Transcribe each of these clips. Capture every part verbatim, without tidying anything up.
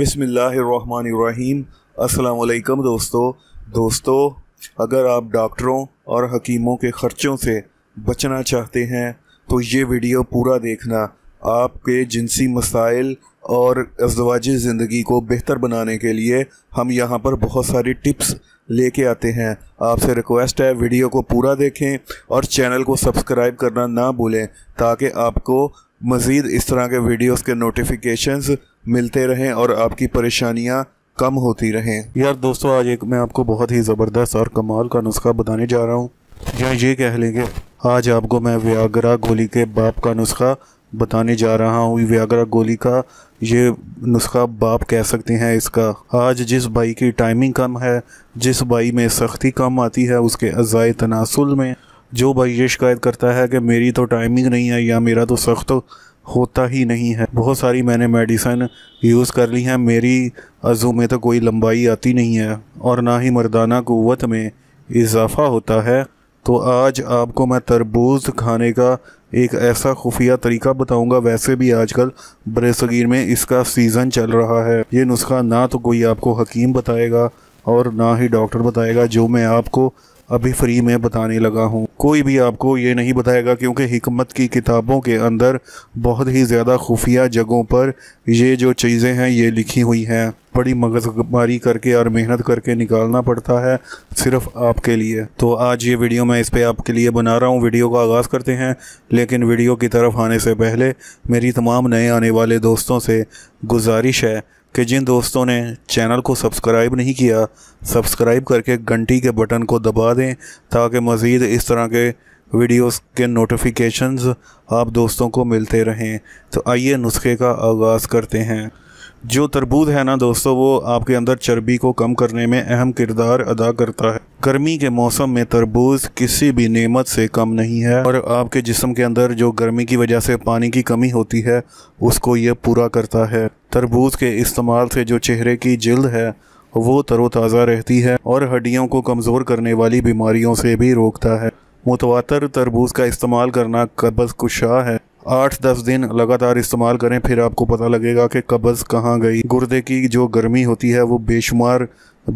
बिस्मिल्लाहिर्रहमानिर्रहीम। अस्सलाम वालेकुम दोस्तों दोस्तों अगर आप डॉक्टरों और हकीमों के ख़र्चों से बचना चाहते हैं तो ये वीडियो पूरा देखना आपके जिनसी मसाइल और अज़वाजी ज़िंदगी को बेहतर बनाने के लिए हम यहाँ पर बहुत सारी टिप्स लेके आते हैं। आपसे रिक्वेस्ट है वीडियो को पूरा देखें और चैनल को सब्सक्राइब करना ना भूलें ताकि आपको मज़ीद इस तरह के वीडियोस के नोटिफिकेशंस मिलते रहें और आपकी परेशानियां कम होती रहें। यार दोस्तों, आज एक मैं आपको बहुत ही ज़बरदस्त और कमाल का नुस्खा बताने जा रहा हूँ, या ये कह लेंगे आज आपको मैं वियाग्रा गोली के बाप का नुस्खा बताने जा रहा हूँ। वियाग्रा गोली का ये नुस्खा बाप कह सकते हैं इसका। आज जिस भाई की टाइमिंग कम है, जिस भाई में सख्ती कम आती है, उसके अज़ाए तनासुल में जो भाई ये शिकायत करता है कि मेरी तो टाइमिंग नहीं है या मेरा तो सख्त होता ही नहीं है, बहुत सारी मैंने मेडिसिन यूज़ कर ली है, मेरी अज़ू में तो कोई लंबाई आती नहीं है और ना ही मर्दाना कुव्वत में इजाफ़ा होता है, तो आज आपको मैं तरबूज खाने का एक ऐसा खुफिया तरीका बताऊंगा। वैसे भी आजकल बरेसगीर में इसका सीज़न चल रहा है। ये नुस्खा ना तो कोई आपको हकीम बताएगा और ना ही डॉक्टर बताएगा, जो मैं आपको अभी फ्री में बताने लगा हूँ। कोई भी आपको ये नहीं बताएगा क्योंकि हिकमत की किताबों के अंदर बहुत ही ज़्यादा खुफिया जगहों पर ये जो चीज़ें हैं ये लिखी हुई हैं। बड़ी मगजमारी करके और मेहनत करके निकालना पड़ता है सिर्फ आपके लिए। तो आज ये वीडियो मैं इस पे आपके लिए बना रहा हूँ। वीडियो का आगाज़ करते हैं, लेकिन वीडियो की तरफ आने से पहले मेरी तमाम नए आने वाले दोस्तों से गुजारिश है कि जिन दोस्तों ने चैनल को सब्सक्राइब नहीं किया, सब्सक्राइब करके घंटी के बटन को दबा दें ताकि मज़ीद इस तरह के वीडियोस के नोटिफिकेशंस आप दोस्तों को मिलते रहें। तो आइए नुस्खे का आगाज़ करते हैं। जो तरबूज है ना दोस्तों, वो आपके अंदर चर्बी को कम करने में अहम किरदार अदा करता है। गर्मी के मौसम में तरबूज किसी भी नेमत से कम नहीं है और आपके जिस्म के अंदर जो गर्मी की वजह से पानी की कमी होती है उसको ये पूरा करता है। तरबूज के इस्तेमाल से जो चेहरे की जल्द है वो तरोताज़ा रहती है और हड्डियों को कमज़ोर करने वाली बीमारियों से भी रोकता है। मुतवातर तरबूज का इस्तेमाल करना कब्ज़ कुशा है। आठ दस दिन लगातार इस्तेमाल करें, फिर आपको पता लगेगा कि कब्ज़ कहाँ गई। गुर्दे की जो गर्मी होती है वो बेशुमार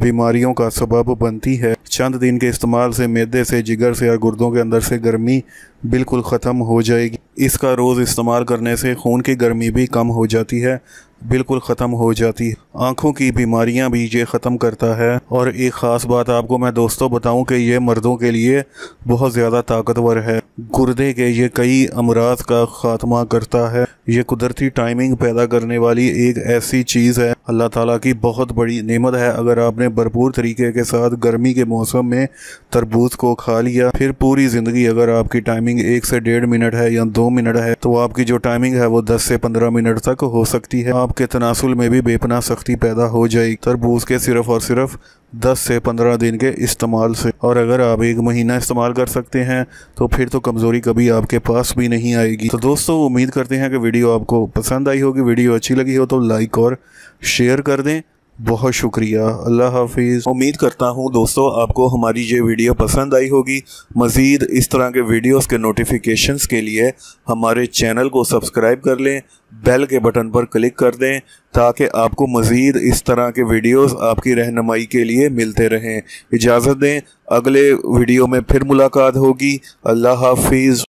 बीमारियों का सबब बनती है। चंद दिन के इस्तेमाल से मैदे से, जिगर से और गुर्दों के अंदर से गर्मी बिल्कुल ख़त्म हो जाएगी। इसका रोज़ इस्तेमाल करने से खून की गर्मी भी कम हो जाती है, बिल्कुल ख़त्म हो जाती है। आँखों की बीमारियां भी ये ख़त्म करता है। और एक ख़ास बात आपको मैं दोस्तों बताऊं कि ये मर्दों के लिए बहुत ज़्यादा ताकतवर है। गुर्दे के ये कई अमराज का ख़ात्मा करता है। ये कुदरती टाइमिंग पैदा करने वाली एक ऐसी चीज़ है, अल्लाह ताला की बहुत बड़ी नेमत है। अगर आपने भरपूर तरीके के साथ गर्मी के मौसम में तरबूज को खा लिया, फिर पूरी ज़िंदगी अगर आपकी टाइमिंग एक से डेढ़ मिनट है या दो मिनट है, तो आपकी जो टाइमिंग है वो दस से पंद्रह मिनट तक हो सकती है। आपके तनासुल में भी बेपनाह सख्ती पैदा हो जाएगी तरबूज के सिर्फ और सिर्फ दस से पंद्रह दिन के इस्तेमाल से। और अगर आप एक महीना इस्तेमाल कर सकते हैं तो फिर तो कमज़ोरी कभी आपके पास भी नहीं आएगी। तो दोस्तों, उम्मीद करते हैं कि वीडियो आपको पसंद आई होगी। वीडियो अच्छी लगी हो तो लाइक और शेयर कर दें। बहुत शुक्रिया, अल्लाह हाफिज़। उम्मीद करता हूँ दोस्तों आपको हमारी ये वीडियो पसंद आई होगी। मज़ीद इस तरह के वीडियोस के नोटिफिकेशंस के लिए हमारे चैनल को सब्सक्राइब कर लें, बेल के बटन पर क्लिक कर दें ताकि आपको मज़ीद इस तरह के वीडियोस आपकी रहनुमाई के लिए मिलते रहें। इजाज़त दें, अगले वीडियो में फिर मुलाकात होगी। अल्लाह हाफिज़।